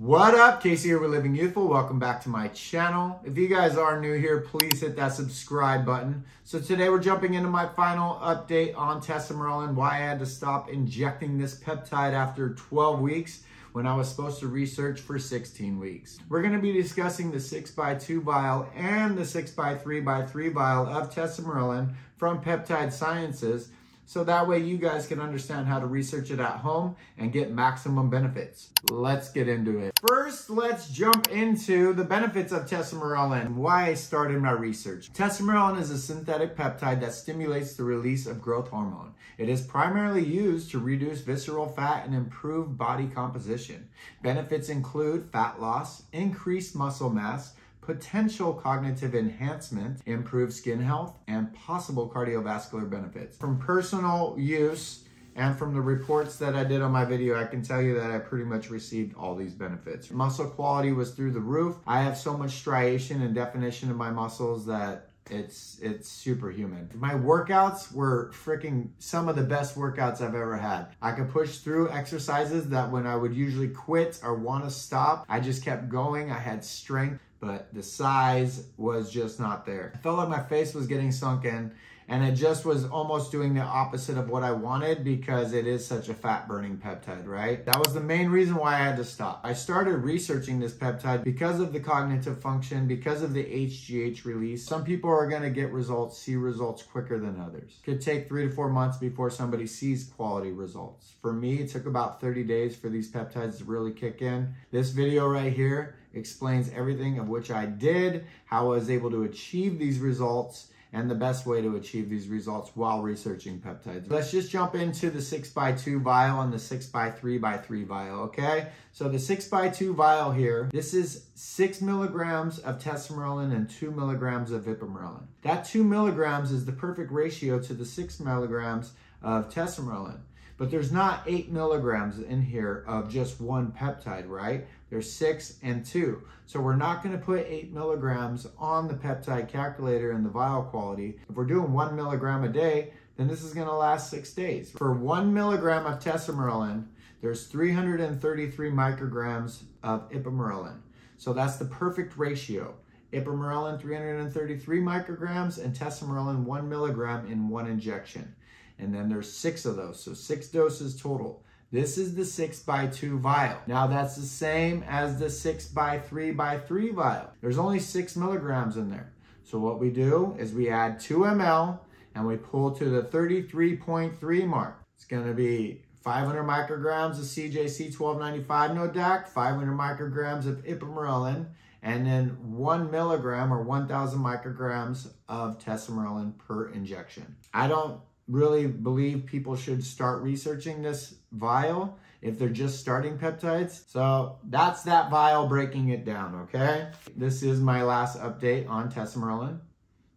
What up, Casey here with Living Youthful. Welcome back to my channel. If you guys are new here, please hit that subscribe button. So today we're jumping into my final update on Tesamorelin, why I had to stop injecting this peptide after 12 weeks when I was supposed to research for 16 weeks. We're gonna be discussing the 6x2 vial and the 6x3x3 vial of Tesamorelin from Peptide Sciences, so that way you guys can understand how to research it at home and get maximum benefits. Let's get into it. First, let's jump into the benefits of Tesamorelin and why I started my research. Tesamorelin is a synthetic peptide that stimulates the release of growth hormone. It is primarily used to reduce visceral fat and improve body composition. Benefits include fat loss, increased muscle mass, potential cognitive enhancement, improved skin health, and possible cardiovascular benefits. From personal use and from the reports that I did on my video, I can tell you that I pretty much received all these benefits. Muscle quality was through the roof. I have so much striation and definition in my muscles that it's superhuman. My workouts were freaking some of the best workouts I've ever had. I could push through exercises that when I would usually quit or want to stop, I just kept going. I had strength, but the size was just not there. I felt like my face was getting sunk in, and it just was almost doing the opposite of what I wanted because it is such a fat burning peptide, right? That was the main reason why I had to stop. I started researching this peptide because of the cognitive function, because of the HGH release. Some people are gonna get results, see results quicker than others. Could take 3 to 4 months before somebody sees quality results. For me, it took about 30 days for these peptides to really kick in. This video right here explains everything of which I did, how I was able to achieve these results, and the best way to achieve these results while researching peptides. Let's just jump into the 6x2 vial and the 6x3x3 vial, okay? So the 6x2 vial here, this is 6 milligrams of Tesamorelin and 2 milligrams of Ipamorelin. That 2 milligrams is the perfect ratio to the 6 milligrams of Tesamorelin. But there's not 8 milligrams in here of just one peptide, right? There's 6 and 2. So we're not gonna put 8 milligrams on the peptide calculator in the vial quality. If we're doing 1 milligram a day, then this is gonna last 6 days. For 1 milligram of Tesamorelin, there's 333 micrograms of Ipamorelin. So that's the perfect ratio. Ipamorelin 333 micrograms and Tesamorelin 1 milligram in one injection. And then there's 6 of those, so 6 doses total. This is the 6x2 vial. Now that's the same as the 6x3x3 vial. There's only 6 milligrams in there. So what we do is we add 2 mL and we pull to the 33.3 mark. It's gonna be 500 micrograms of CJC 1295 NODAC, 500 micrograms of Ipamorelin, and then 1 milligram or 1,000 micrograms of Tesamorelin per injection. I don't really believe people should start researching this vial if they're just starting peptides. So that's that vial breaking it down, okay? This is my last update on Tesamorelin,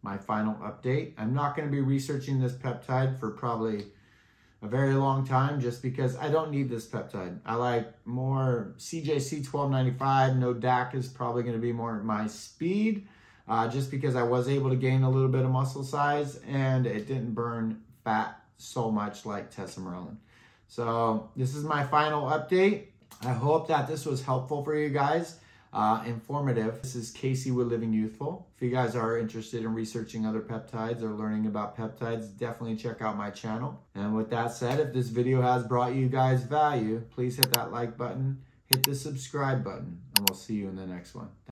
my final update. I'm not gonna be researching this peptide for probably a very long time just because I don't need this peptide. I like more CJC 1295, NODAC is probably gonna be more my speed just because I was able to gain a little bit of muscle size and it didn't burn fat so much like Tesamorelin. So this is my final update. I hope that this was helpful for you guys, informative. This is Casey with Living Youthful. If you guys are interested in researching other peptides or learning about peptides, definitely check out my channel. And with that said, if this video has brought you guys value, please hit that like button, hit the subscribe button, and we'll see you in the next one.